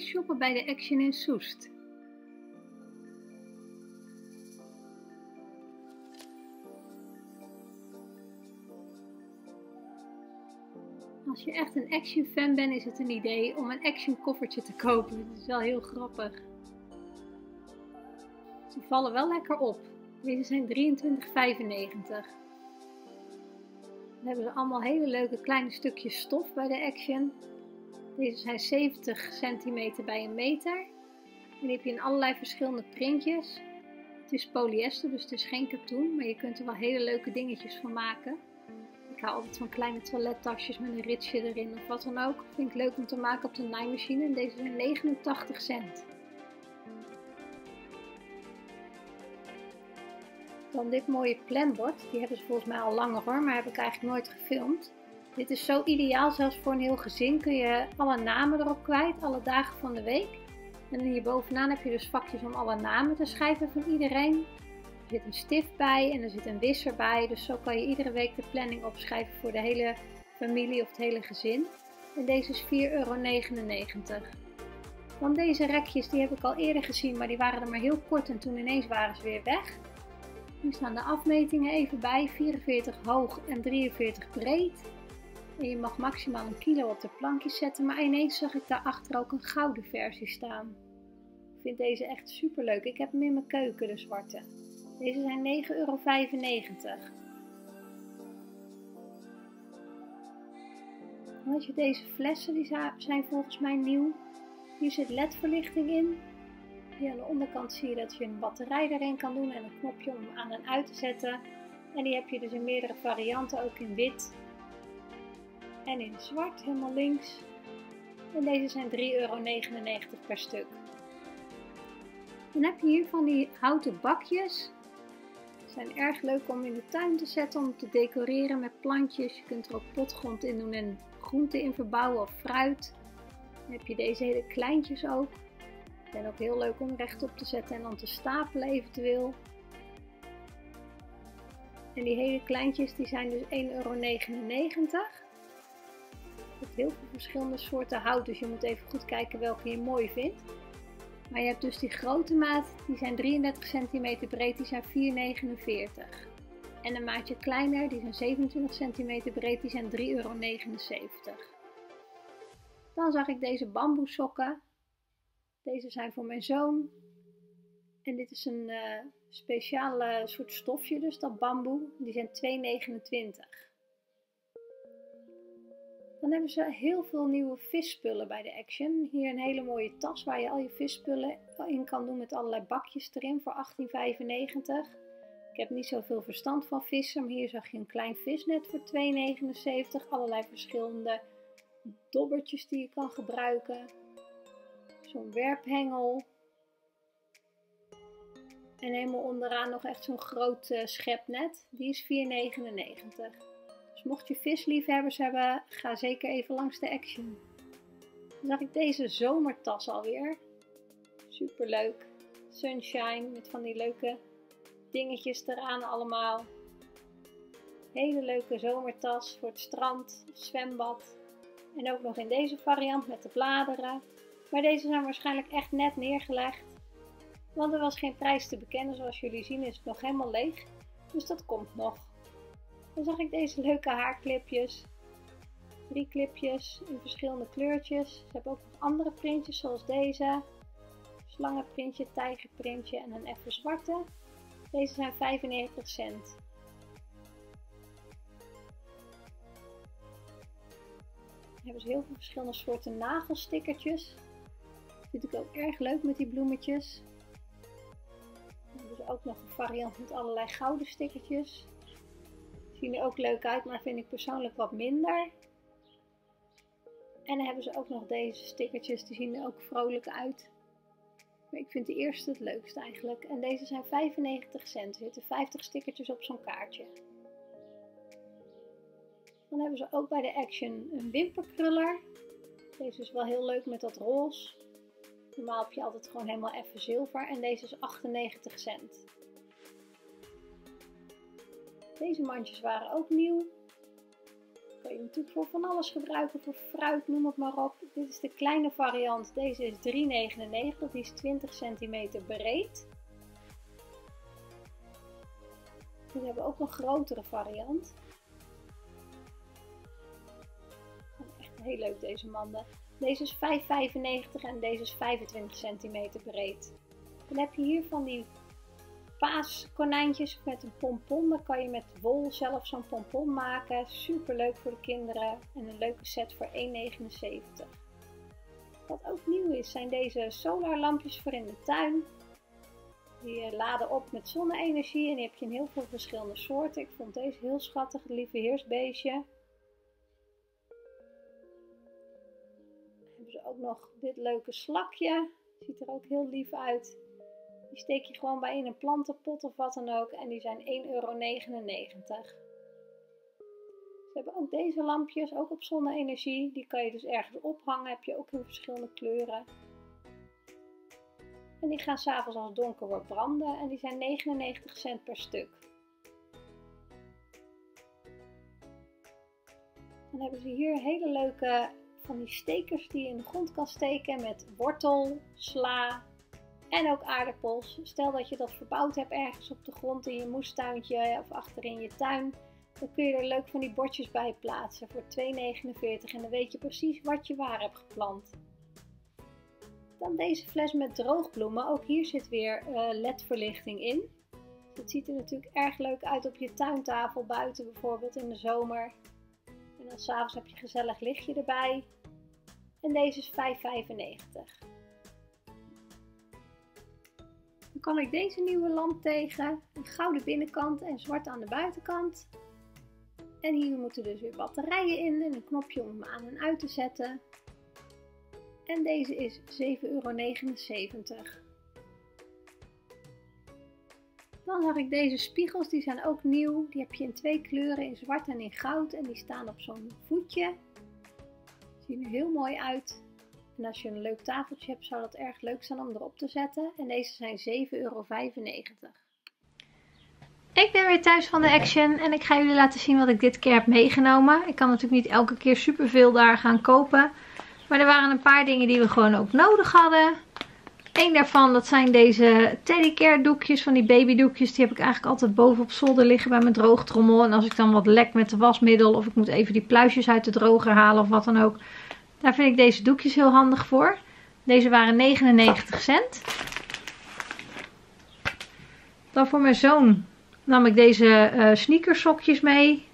is shoppen bij de Action in Soest. Als je echt een Action fan bent, is het een idee om een Action koffertje te kopen. Dat is wel heel grappig. Ze vallen wel lekker op. Deze zijn €23,95. Dan hebben ze allemaal hele leuke kleine stukjes stof bij de Action. Deze zijn 70 centimeter bij een meter. En die heb je in allerlei verschillende printjes. Het is polyester, dus het is geen katoen, maar je kunt er wel hele leuke dingetjes van maken. Ik hou altijd van kleine toilettasjes met een ritsje erin of wat dan ook. Vind ik leuk om te maken op de naaimachine. En deze zijn 89 cent. Dan dit mooie planbord. Die hebben ze volgens mij al langer hoor, maar heb ik eigenlijk nooit gefilmd. Dit is zo ideaal, zelfs voor een heel gezin kun je alle namen erop kwijt, alle dagen van de week. En hier bovenaan heb je dus vakjes om alle namen te schrijven van iedereen. Er zit een stift bij en er zit een wisser bij, dus zo kan je iedere week de planning opschrijven voor de hele familie of het hele gezin. En deze is €4,99. Dan deze rekjes, die heb ik al eerder gezien, maar die waren er maar heel kort en toen ineens waren ze weer weg. Hier staan de afmetingen even bij, 44 hoog en 43 breed. En je mag maximaal een kilo op de plankjes zetten, maar ineens zag ik daarachter ook een gouden versie staan. Ik vind deze echt super leuk. Ik heb hem in mijn keuken, de zwarte. Deze zijn €9,95. Dan heb je deze flessen, die zijn volgens mij nieuw. Hier zit LED-verlichting in. Hier aan de onderkant zie je dat je een batterij erin kan doen en een knopje om hem aan en uit te zetten. En die heb je dus in meerdere varianten, ook in wit en in zwart, helemaal links. En deze zijn €3,99 per stuk. Dan heb je hier van die houten bakjes. Ze zijn erg leuk om in de tuin te zetten, om te decoreren met plantjes. Je kunt er ook potgrond in doen en groenten in verbouwen of fruit. Dan heb je deze hele kleintjes ook. Ze zijn ook heel leuk om rechtop te zetten en dan te stapelen eventueel. En die hele kleintjes die zijn dus €1,99. Je hebt heel veel verschillende soorten hout, dus je moet even goed kijken welke je mooi vindt. Maar je hebt dus die grote maat, die zijn 33 centimeter breed, die zijn €4,49. En een maatje kleiner, die zijn 27 centimeter breed, die zijn €3,79. Dan zag ik deze bamboesokken. Deze zijn voor mijn zoon. En dit is een speciale soort stofje, dus dat bamboe. Die zijn €2,29. Dan hebben ze heel veel nieuwe visspullen bij de Action. Hier een hele mooie tas waar je al je visspullen in kan doen met allerlei bakjes erin voor €18,95. Ik heb niet zoveel verstand van vissen, maar hier zag je een klein visnet voor €2,79. Allerlei verschillende dobbertjes die je kan gebruiken. Zo'n werphengel. En helemaal onderaan nog echt zo'n groot schepnet. Die is €4,99. Dus mocht je visliefhebbers hebben, ga zeker even langs de Action. Dan zag ik deze zomertas alweer. Superleuk. Sunshine met van die leuke dingetjes eraan allemaal. Hele leuke zomertas voor het strand, het zwembad. En ook nog in deze variant met de bladeren. Maar deze zijn waarschijnlijk echt net neergelegd. Want er was geen prijs te bekennen. Zoals jullie zien is het nog helemaal leeg. Dus dat komt nog. Dan zag ik deze leuke haarclipjes. 3 clipjes in verschillende kleurtjes. Ze hebben ook nog andere printjes zoals deze. Slangenprintje, tijgerprintje en een effen zwarte. Deze zijn 95 cent. Dan hebben ze heel veel verschillende soorten nagelstickertjes. Dat vind ik ook erg leuk met die bloemetjes. Dan hebben ze ook nog een variant met allerlei gouden stickertjes. Zien er ook leuk uit, maar vind ik persoonlijk wat minder. En dan hebben ze ook nog deze stickertjes, die zien er ook vrolijk uit. Maar ik vind de eerste het leukst eigenlijk. En deze zijn 95 cent, er zitten 50 stickertjes op zo'n kaartje. Dan hebben ze ook bij de Action een wimperkruller. Deze is wel heel leuk met dat roze. Normaal heb je altijd gewoon helemaal even zilver. En deze is 98 cent. Deze mandjes waren ook nieuw. kun je natuurlijk voor van alles gebruiken, voor fruit, noem het maar op. Dit is de kleine variant, deze is 3,99, die is 20 centimeter breed. We hebben ook een grotere variant. Echt heel leuk deze manden. Deze is 5,95 en deze is 25 centimeter breed. Dan heb je hier van die paaskonijntjes met een pompon. Dan kan je met wol zelf zo'n pompon maken. Super leuk voor de kinderen. En een leuke set voor 1,79. Wat ook nieuw is, zijn deze solarlampjes voor in de tuin. Die laden op met zonne-energie en die heb je in heel veel verschillende soorten. Ik vond deze heel schattig, het lieve heersbeestje. Dan hebben ze ook nog dit leuke slakje. Ziet er ook heel lief uit. Die steek je gewoon bij in een plantenpot of wat dan ook. En die zijn 1,99 euro. Ze hebben ook deze lampjes, ook op zonne-energie. Die kan je dus ergens ophangen. Heb je ook in verschillende kleuren. En die gaan s'avonds als het donker wordt branden en die zijn 99 cent per stuk. Dan hebben ze hier hele leuke van die stekers die je in de grond kan steken met wortel, sla en ook aardappels. Stel dat je dat verbouwd hebt ergens op de grond in je moestuintje of achterin je tuin. Dan kun je er leuk van die bordjes bij plaatsen voor 2,49 en dan weet je precies wat je waar hebt geplant. Dan deze fles met droogbloemen. Ook hier zit weer LED-verlichting in. Het ziet er natuurlijk erg leuk uit op je tuintafel, buiten bijvoorbeeld in de zomer. En dan s'avonds heb je een gezellig lichtje erbij. En deze is 5,95. Dan kwam ik deze nieuwe lamp tegen. Een gouden binnenkant en zwart aan de buitenkant. En hier moeten dus weer batterijen in en een knopje om hem aan en uit te zetten. En deze is 7,79 euro. Dan zag ik deze spiegels, die zijn ook nieuw. Die heb je in twee kleuren, in zwart en in goud. En die staan op zo'n voetje. Zien er heel mooi uit. En als je een leuk tafeltje hebt, zou dat erg leuk zijn om erop te zetten. En deze zijn 7,95 euro. Ik ben weer thuis van de Action en ik ga jullie laten zien wat ik dit keer heb meegenomen. Ik kan natuurlijk niet elke keer superveel daar gaan kopen. Maar er waren een paar dingen die we gewoon ook nodig hadden. Eén daarvan, dat zijn deze teddycare doekjes, van die babydoekjes. Die heb ik eigenlijk altijd boven op zolder liggen bij mijn droogtrommel. En als ik dan wat lek met de wasmiddel of ik moet even die pluisjes uit de droger halen of wat dan ook. Daar vind ik deze doekjes heel handig voor. Deze waren 99 cent. Dan voor mijn zoon nam ik deze sneakersokjes mee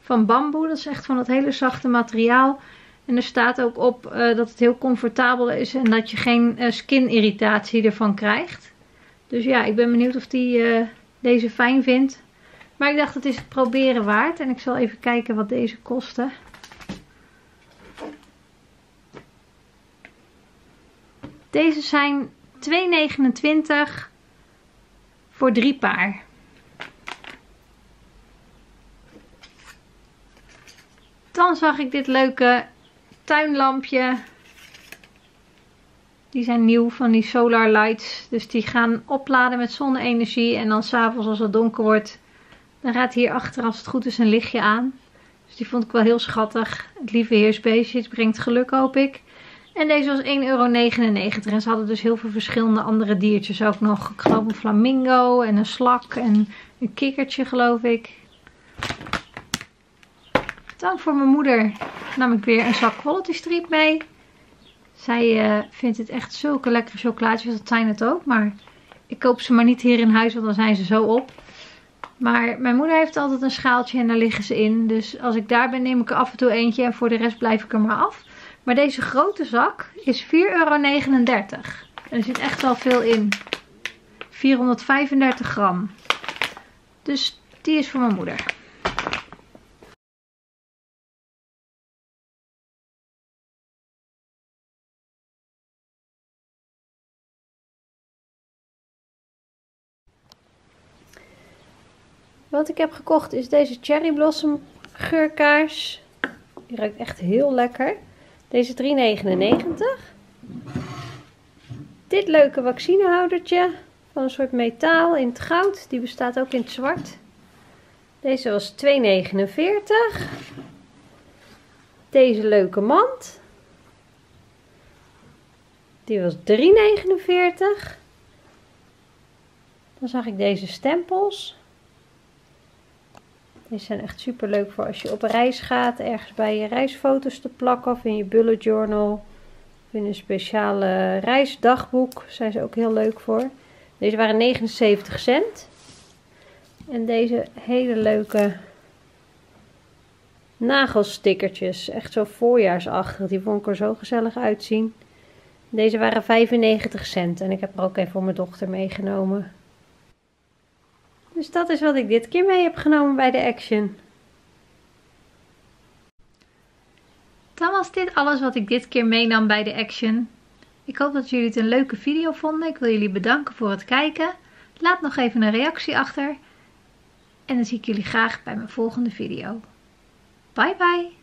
van bamboe. Dat is echt van dat hele zachte materiaal. En er staat ook op dat het heel comfortabel is en dat je geen skin-irritatie ervan krijgt. Dus ja, ik ben benieuwd of die deze fijn vindt. Maar ik dacht, het is het proberen waard. En ik zal even kijken wat deze kosten. Deze zijn 2,29 voor 3 paar. Dan zag ik dit leuke tuinlampje. Die zijn nieuw van die solar lights. Dus die gaan opladen met zonne-energie. En dan s'avonds als het donker wordt, dan gaat hier achter als het goed is een lichtje aan. Dus die vond ik wel heel schattig. Het lieve heersbeestje, het brengt geluk hoop ik. En deze was 1,99 euro. En ze hadden dus heel veel verschillende andere diertjes ook nog. Ik geloof een flamingo en een slak en een kikkertje geloof ik. Dan voor mijn moeder nam ik weer een zak Quality Street mee. Zij vindt het echt zulke lekkere chocolaatjes. Dat zijn het ook. Maar ik koop ze maar niet hier in huis. Want dan zijn ze zo op. Maar mijn moeder heeft altijd een schaaltje. En daar liggen ze in. Dus als ik daar ben neem ik er af en toe eentje. En voor de rest blijf ik er maar af. Maar deze grote zak is 4,39 euro. En er zit echt wel veel in. 435 gram. Dus die is voor mijn moeder. Wat ik heb gekocht is deze cherry blossom geurkaars. Die ruikt echt heel lekker. Deze 3,99. Dit leuke vaccinehoudertje van een soort metaal in het goud. Die bestaat ook in het zwart. Deze was 2,49. Deze leuke mand. Die was 3,49. Dan zag ik deze stempels. Deze zijn echt super leuk voor als je op reis gaat. Ergens bij je reisfoto's te plakken of in je bullet journal. Of in een speciale reisdagboek. Zijn ze ook heel leuk voor. Deze waren 79 cent. En deze hele leuke nagelstickertjes. Echt zo voorjaarsachtig. Die vond ik er zo gezellig uitzien. Deze waren 95 cent. En ik heb er ook even voor mijn dochter meegenomen. Dus dat is wat ik dit keer mee heb genomen bij de Action. Dan was dit alles wat ik dit keer meenam bij de Action. Ik hoop dat jullie het een leuke video vonden. Ik wil jullie bedanken voor het kijken. Laat nog even een reactie achter. En dan zie ik jullie graag bij mijn volgende video. Bye bye!